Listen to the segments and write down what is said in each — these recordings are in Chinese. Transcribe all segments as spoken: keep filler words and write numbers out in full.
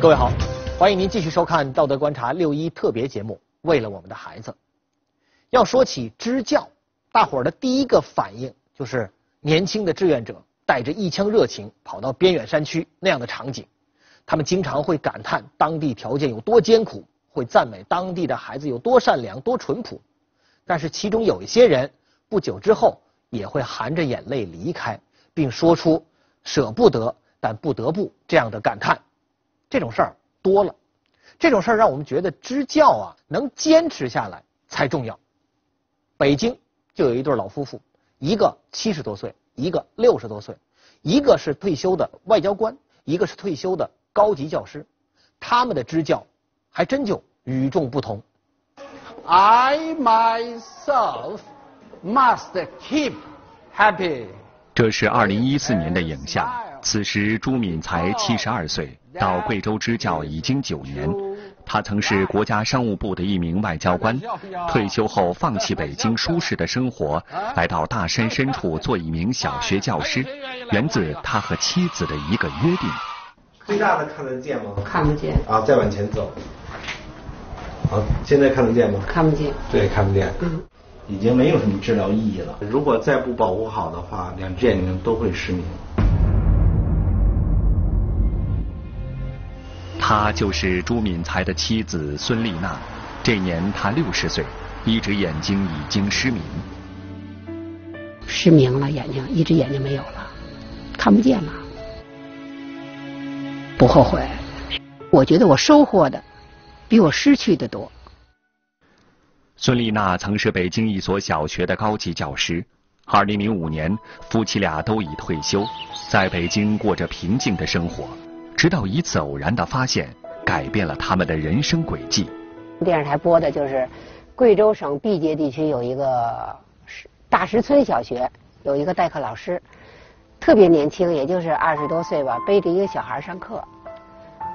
各位好，欢迎您继续收看《道德观察》六一特别节目。为了我们的孩子，要说起支教，大伙儿的第一个反应就是年轻的志愿者带着一腔热情跑到边远山区那样的场景，他们经常会感叹当地条件有多艰苦，会赞美当地的孩子有多善良、多淳朴。但是其中有一些人，不久之后也会含着眼泪离开，并说出舍不得但不得不这样的感叹。这种事儿多了，这种事儿让我们觉得支教啊能坚持下来才重要。北京就有一对老夫妇，一个七十多岁，一个六十多岁，一个是退休的外交官，一个是退休的高级教师。他们的支教还真就与众不同。I myself must keep happy。这是二零一四年的影像。此时朱敏才七十二岁，到贵州支教已经九年。他曾是国家商务部的一名外交官，退休后放弃北京舒适的生活，来到大山深处做一名小学教师，源自他和妻子的一个约定。最大的看得见吗？看不见。啊，再往前走。啊，现在看得见吗？看不见。对，看不见。嗯。已经没有什么治疗意义了。如果再不保护好的话，两只眼睛都会失明。她就是朱敏才的妻子孙丽娜，这年她六十岁，一只眼睛已经失明。失明了，眼睛一只眼睛没有了，看不见了。不后悔，我觉得我收获的比我失去的多。孙丽娜曾是北京一所小学的高级教师。二零零五年，夫妻俩都已退休，在北京过着平静的生活。直到一次偶然的发现，改变了他们的人生轨迹。电视台播的就是贵州省毕节地区有一个大石村小学，有一个代课老师，特别年轻，也就是二十多岁吧，背着一个小孩上课。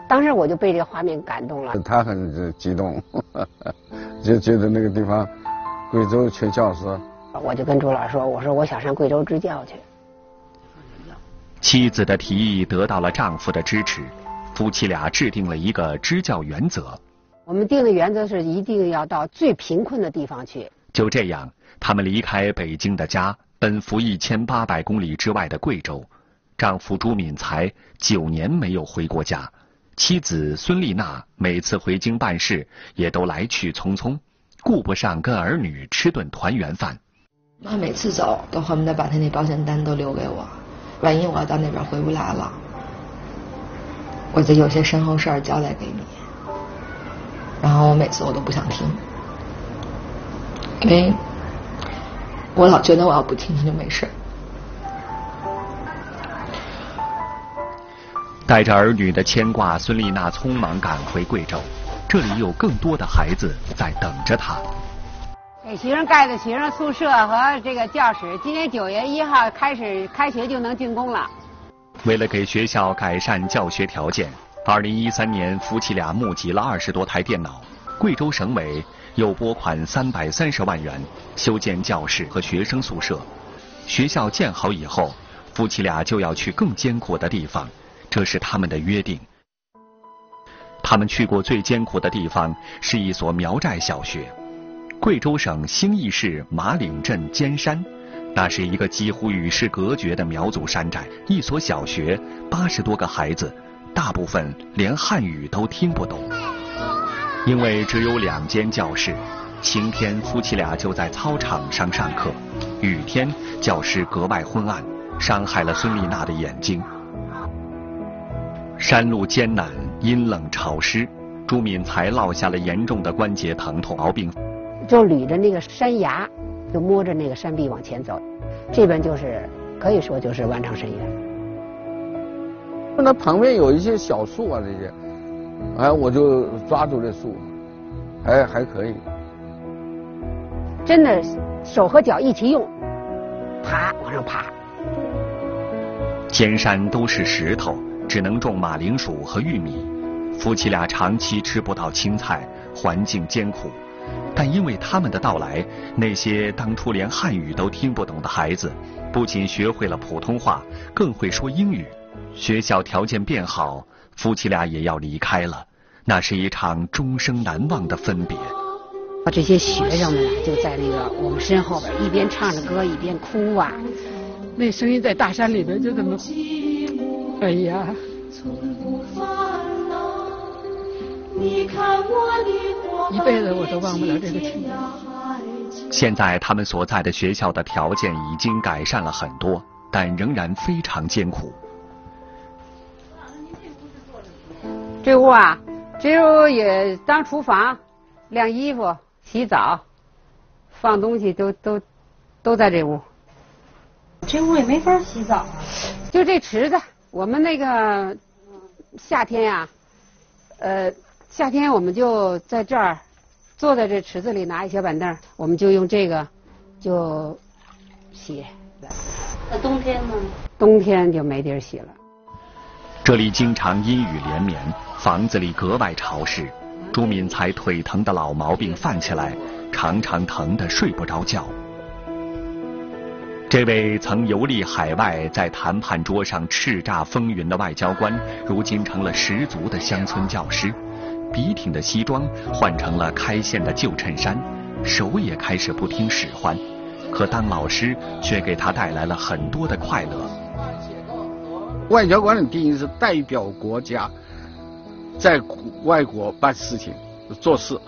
当时我就被这个画面感动了。他很激动，呵呵，就觉得那个地方贵州缺教师。我就跟朱老师说：“我说我想上贵州支教去。”妻子的提议得到了丈夫的支持，夫妻俩制定了一个支教原则。我们定的原则是一定要到最贫困的地方去。就这样，他们离开北京的家，奔赴一千八百公里之外的贵州。丈夫朱敏才九年没有回过家，妻子孙丽娜每次回京办事也都来去匆匆，顾不上跟儿女吃顿团圆饭。妈每次走都恨不得把她那保险单都留给我。万一我要到那边回不来了，我就有些身后事儿交代给你。然后我每次我都不想听，因为我老觉得我要不听他就没事。带着儿女的牵挂，孙丽娜匆忙赶回贵州，这里有更多的孩子在等着她。给学生盖的学生宿舍和这个教室，今年九月一号开始开学就能竣工了。为了给学校改善教学条件，二零一三年夫妻俩募集了二十多台电脑，贵州省委又拨款三百三十万元修建教室和学生宿舍。学校建好以后，夫妻俩就要去更艰苦的地方，这是他们的约定。他们去过最艰苦的地方是一所苗寨小学。贵州省兴义市马岭镇尖山，那是一个几乎与世隔绝的苗族山寨。一所小学，八十多个孩子，大部分连汉语都听不懂。因为只有两间教室，晴天夫妻俩就在操场上上课，雨天教室格外昏暗，伤害了孙丽娜的眼睛。山路艰难，阴冷潮湿，朱敏才落下了严重的关节疼痛毛病。就捋着那个山崖，就摸着那个山壁往前走，这边就是可以说就是万丈深渊。那旁边有一些小树啊，这些，哎，我就抓住这树，还还可以。真的，手和脚一起用，爬往上爬。尖山都是石头，只能种马铃薯和玉米，夫妻俩长期吃不到青菜，环境艰苦。但因为他们的到来，那些当初连汉语都听不懂的孩子，不仅学会了普通话，更会说英语。学校条件变好，夫妻俩也要离开了，那是一场终生难忘的分别。啊，这些学生们啊，就在那个我们身后边，一边唱着歌，一边哭啊，那声音在大山里边就这么，哎呀。 一辈子我都忘不了这个情景。现在他们所在的学校的条件已经改善了很多，但仍然非常艰苦。这屋啊，这屋也当厨房、晾衣服、洗澡、放东西都都都在这屋。这屋也没法洗澡啊。就这池子，我们那个夏天呀、啊，呃。 夏天我们就在这儿，坐在这池子里，拿一小板凳，我们就用这个就洗。那冬天呢？冬天就没地儿洗了。这里经常阴雨连绵，房子里格外潮湿。朱敏才腿疼的老毛病犯起来，常常疼得睡不着觉。这位曾游历海外，在谈判桌上叱咤风云的外交官，如今成了十足的乡村教师。 笔挺的西装换成了开线的旧衬衫，手也开始不听使唤。可当老师却给他带来了很多的快乐。外交官的定义是代表国家在外国办事情、做事。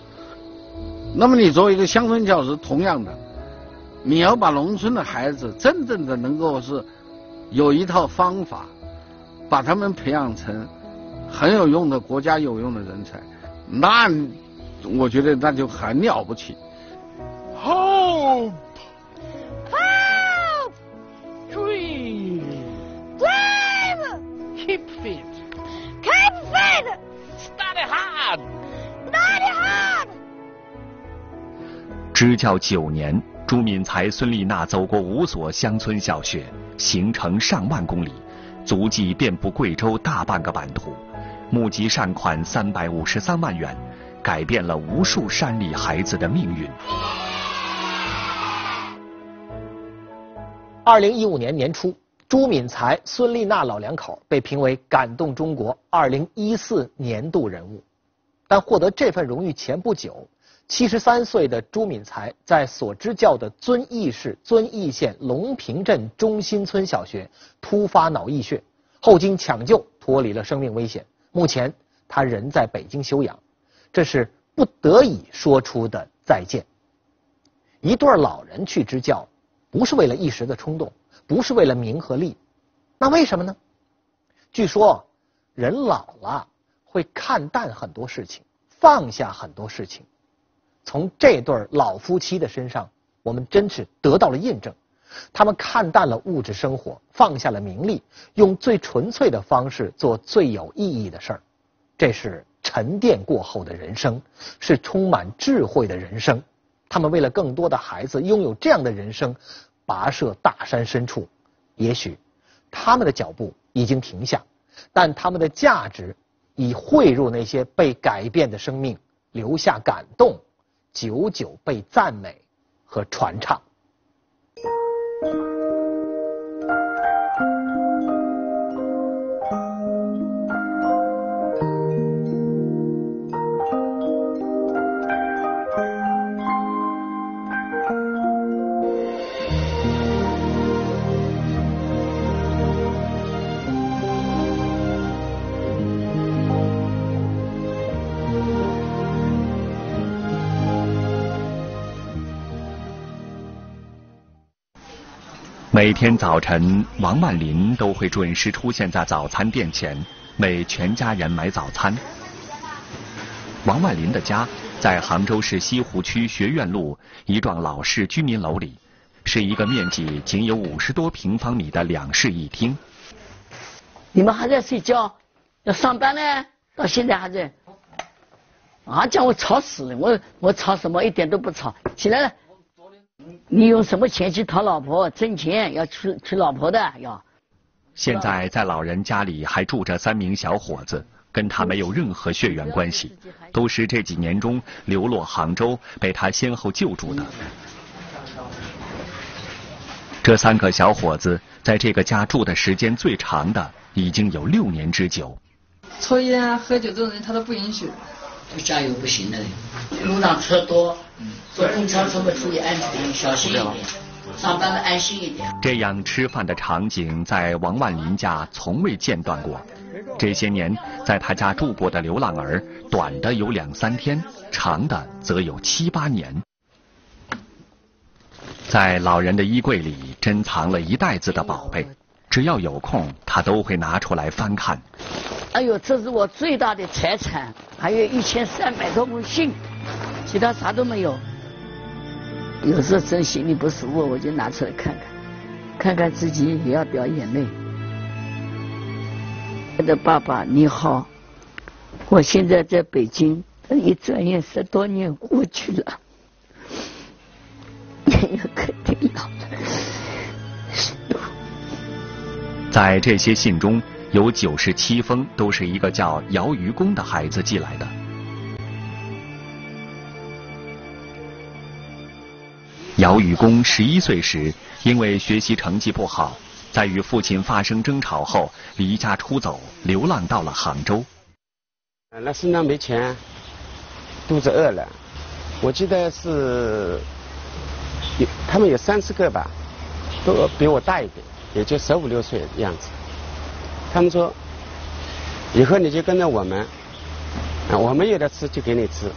那么你作为一个乡村教师，同样的，你要把农村的孩子真正的能够是有一套方法，把他们培养成。 很有用的国家有用的人才，那我觉得那就很了不起。Hope, hope, dream, dream, keep fit, keep fit, study hard, study hard。支教九年，朱敏才、孙丽娜走过五所乡村小学，行程上万公里，足迹遍布贵州大半个版图。 募集善款三百五十三万元，改变了无数山里孩子的命运。二零一五年年初，朱敏才、孙丽娜老两口被评为感动中国二零一四年度人物。但获得这份荣誉前不久，七十三岁的朱敏才在所支教的遵义市遵义县龙坪镇中心村小学突发脑溢血，后经抢救脱离了生命危险。 目前他人在北京休养，这是不得已说出的再见。一对老人去支教，不是为了一时的冲动，不是为了名和利，那为什么呢？据说人老了会看淡很多事情，放下很多事情。从这对老夫妻的身上，我们真是得到了印证。 他们看淡了物质生活，放下了名利，用最纯粹的方式做最有意义的事儿。这是沉淀过后的人生，是充满智慧的人生。他们为了更多的孩子拥有这样的人生，跋涉大山深处。也许他们的脚步已经停下，但他们的价值已汇入那些被改变的生命，留下感动，久久被赞美和传唱。 每天早晨，王万林都会准时出现在早餐店前，为全家人买早餐。王万林的家在杭州市西湖区学院路一幢老式居民楼里，是一个面积仅有五十多平方米的两室一厅。你们还在睡觉？要上班呢？到现在还在？啊，叫我吵死了！我我吵什么？一点都不吵！起来了。 你用什么钱去讨老婆？挣钱要娶娶老婆的要。现在在老人家里还住着三名小伙子，跟他没有任何血缘关系，都是这几年中流落杭州被他先后救助的。这三个小伙子在这个家住的时间最长的已经有六年之久。抽烟啊、喝酒这种人他都不允许。加油不行的，路上车多，坐公交车会注意安全，小心一点，上班的安心一点。这样吃饭的场景在王万林家从未间断过。这些年在他家住过的流浪儿，短的有两三天，长的则有七八年。在老人的衣柜里珍藏了一袋子的宝贝，只要有空，他都会拿出来翻看。哎呦，这是我最大的财产，还有一千三百多封信，其他啥都没有。有时候真心里不舒服，我就拿出来看看，看看自己也要掉眼泪。我的爸爸你好，我现在在北京，一转眼十多年过去了，也肯定老了。在这些信中。有九十七封都是一个叫姚余公的孩子寄来的。姚余公十一岁时，因为学习成绩不好，在与父亲发生争吵后，离家出走，流浪到了杭州。那身上没钱，肚子饿了，我记得是有他们有三四个吧，都比我大一点，也就十五六岁的样子。他们说，以后你就跟着我们，啊，我们有的吃就给你吃。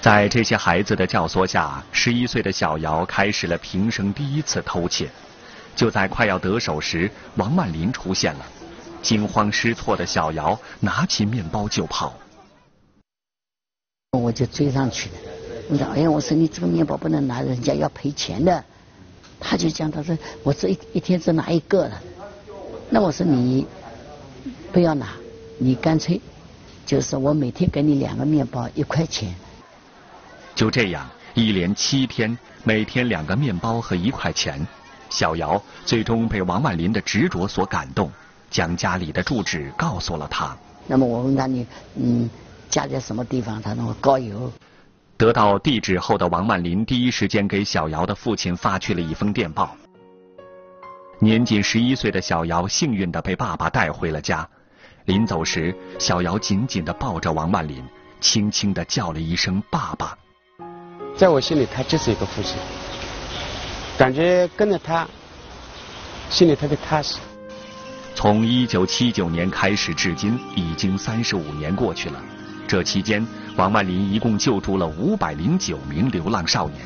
在这些孩子的教唆下，十一岁的小姚开始了平生第一次偷窃。就在快要得手时，王万林出现了，惊慌失措的小姚拿起面包就跑。我就追上去了，我说：“哎呀，我说你这个面包不能拿，人家要赔钱的。”他就讲，他说：“我这一一天只拿一个了。”那我说你不要拿，你干脆就是我每天给你两个面包一块钱。就这样一连七天，每天两个面包和一块钱，小姚最终被王万林的执着所感动，将家里的住址告诉了他。那么我问他你嗯家在什么地方？他说我高邮。得到地址后的王万林第一时间给小姚的父亲发去了一封电报。年仅十一岁的小姚幸运地被爸爸带回了家。临走时，小姚紧紧地抱着王万林，轻轻地叫了一声“爸爸”。在我心里，他就是一个父亲，感觉跟着他，心里特别踏实。从一九七九年开始，至今已经三十五年过去了。这期间，王万林一共救助了五百零九名流浪少年。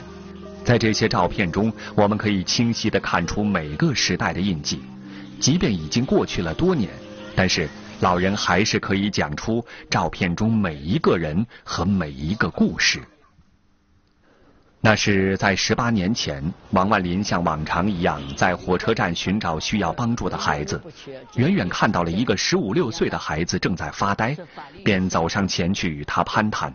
在这些照片中，我们可以清晰地看出每个时代的印记。即便已经过去了多年，但是老人还是可以讲出照片中每一个人和每一个故事。那是在十八年前，王万林像往常一样在火车站寻找需要帮助的孩子，远远看到了一个十五六岁的孩子正在发呆，便走上前去与他攀谈。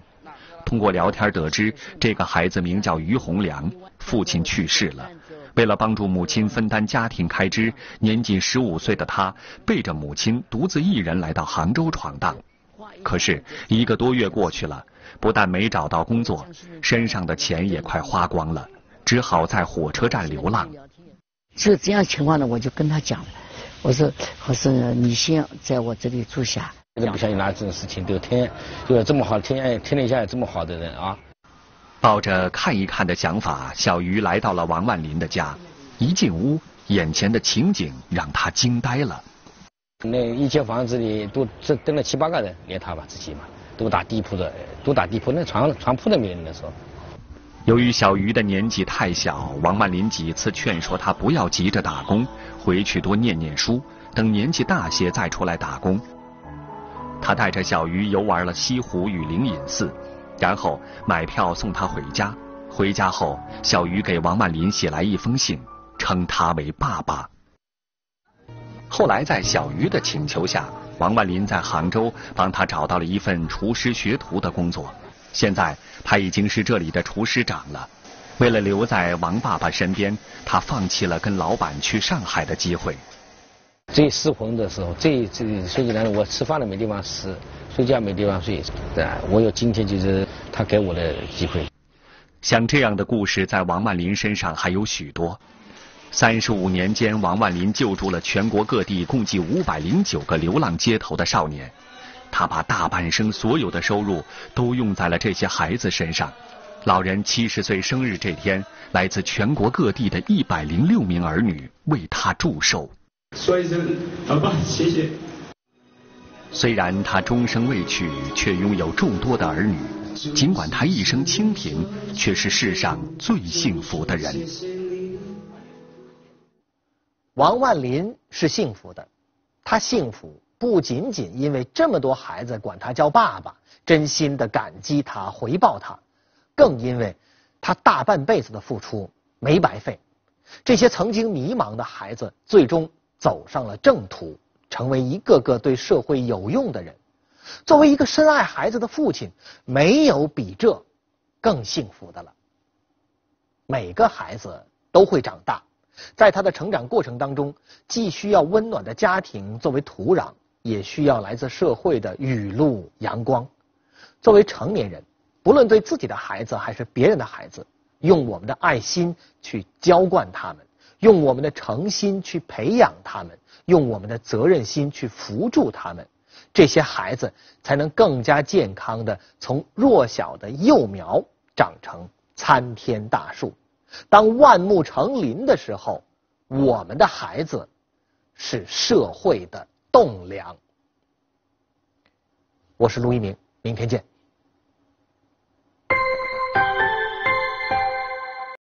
通过聊天得知，这个孩子名叫于洪良，父亲去世了。为了帮助母亲分担家庭开支，年仅十五岁的他背着母亲独自一人来到杭州闯荡。可是一个多月过去了，不但没找到工作，身上的钱也快花光了，只好在火车站流浪。是这样情况呢，我就跟他讲了，我说：“我说你先在我这里住下。”不相信拿这种事情都天，有这么好天天底下有这么好的人啊！抱着看一看的想法，小鱼来到了王万林的家。一进屋，眼前的情景让他惊呆了。那一间房子里都这蹲了七八个人，连他吧自己嘛，都打地铺的，都打地铺，那床床铺都没人的时候。由于小鱼的年纪太小，王万林几次劝说他不要急着打工，回去多念念书，等年纪大些再出来打工。他带着小鱼游玩了西湖与灵隐寺，然后买票送他回家。回家后，小鱼给王万林写来一封信，称他为爸爸。后来在小鱼的请求下，王万林在杭州帮他找到了一份厨师学徒的工作。现在他已经是这里的厨师长了。为了留在王爸爸身边，他放弃了跟老板去上海的机会。最失魂的时候，最最说起来，我吃饭都没地方吃，睡觉没地方睡，对吧？我有今天就是他给我的机会。像这样的故事，在王万林身上还有许多。三十五年间，王万林救助了全国各地共计五百零九个流浪街头的少年。他把大半生所有的收入都用在了这些孩子身上。老人七十岁生日这天，来自全国各地的一百零六名儿女为他祝寿。说一声“老爸，谢谢”。虽然他终生未娶，却拥有众多的儿女。尽管他一生清贫，却是世上最幸福的人。王万林是幸福的，他幸福不仅仅因为这么多孩子管他叫爸爸，真心的感激他，回报他，更因为他大半辈子的付出没白费。这些曾经迷茫的孩子，最终走上了正途，成为一个个对社会有用的人。作为一个深爱孩子的父亲，没有比这更幸福的了。每个孩子都会长大，在他的成长过程当中，既需要温暖的家庭作为土壤，也需要来自社会的雨露阳光。作为成年人，不论对自己的孩子还是别人的孩子，用我们的爱心去浇灌他们，用我们的诚心去培养他们，用我们的责任心去扶助他们，这些孩子才能更加健康地从弱小的幼苗长成参天大树。当万木成林的时候，我们的孩子是社会的栋梁。我是陆一鸣，明天见。